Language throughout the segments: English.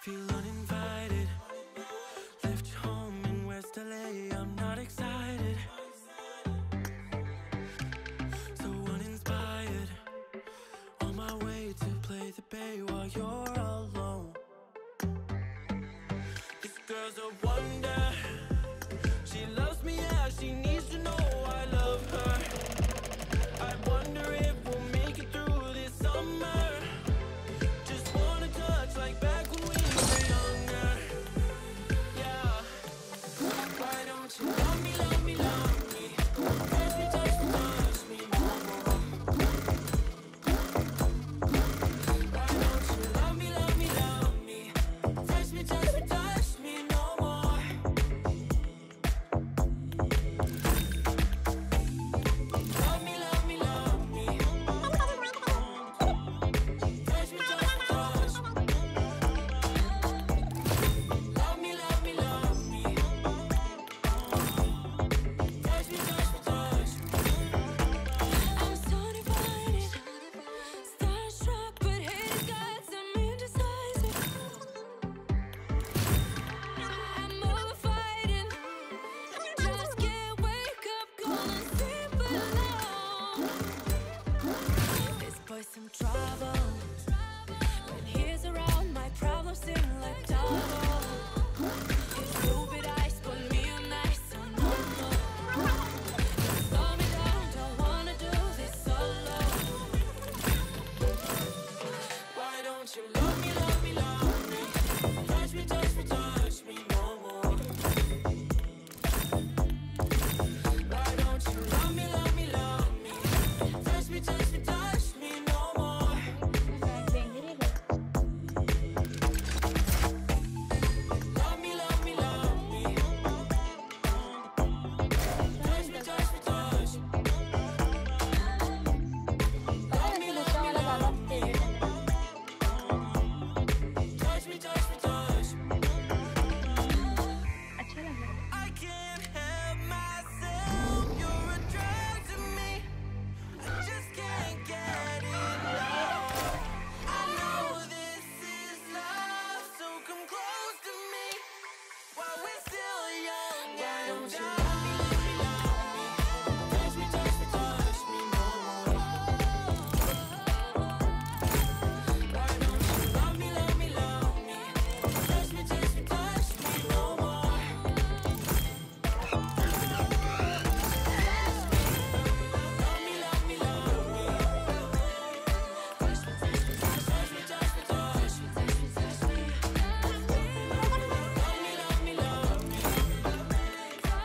feel uninvited. Left home in West LA, I'm not excited, so uninspired. On my way to play the bay while you're alone. This girl's a wonder. She loves me, yeah, she needs to know I love her. I wonder if we'll make it through this summer. Just wanna touch like back when we were younger. Yeah. Why don't you love me, love me, love me? Touch me, touch me, touch me. Why don't you love me, love me, love me? Touch me, touch me, touch me no more. Love me, love me, love me. Touch me, touch me, touch me. Love me, love me, love me. Touch me, touch me, touch me. I'm so divided, starstruck, but his guts, I'm indecisive. I'm overfighting, just can't wake up, cold and simple alone. This boy's some trouble, when he's around, my problems seem like double. His stupid eyes put me on ice, so no more. Slow me down, don't wanna do this solo. Why don't you love me, love me, love me? Touch me, touch me, touch me no more. Why don't you love me, love me, love me? Touch me, touch me, touch me no more. Love me, love me, love me. Touch me, touch me, touch me. Love me, love me, love me. Touch me, touch me, touch me. I can't help myself, you're a drug to me. I just can't get enough. I know this is love, so come close to me while we're still young. Why don't you love me, love me, love me? Touch me, touch me, touch me no more. Why don't you love me, love me, love me? Touch me, touch me, touch me no more. Love me, love me, love me. Touch me, touch me, touch me, touch me, touch me, touch me, touch me. Love me, love me, love me. क्या होता है, निकाल दिया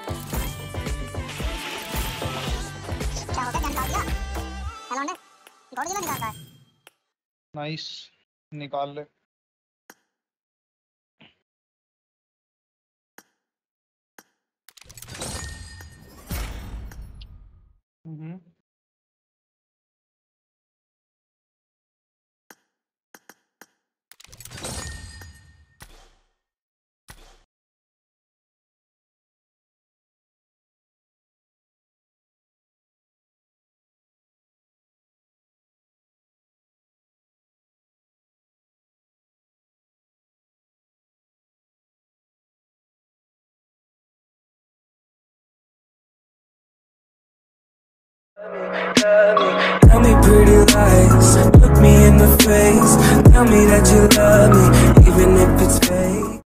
hello ने गोड़ क्यों निकालता है? नाइस, निकाल ले। हम्म Tell me pretty lies, look me in the face. Tell me that you love me, even if it's fake.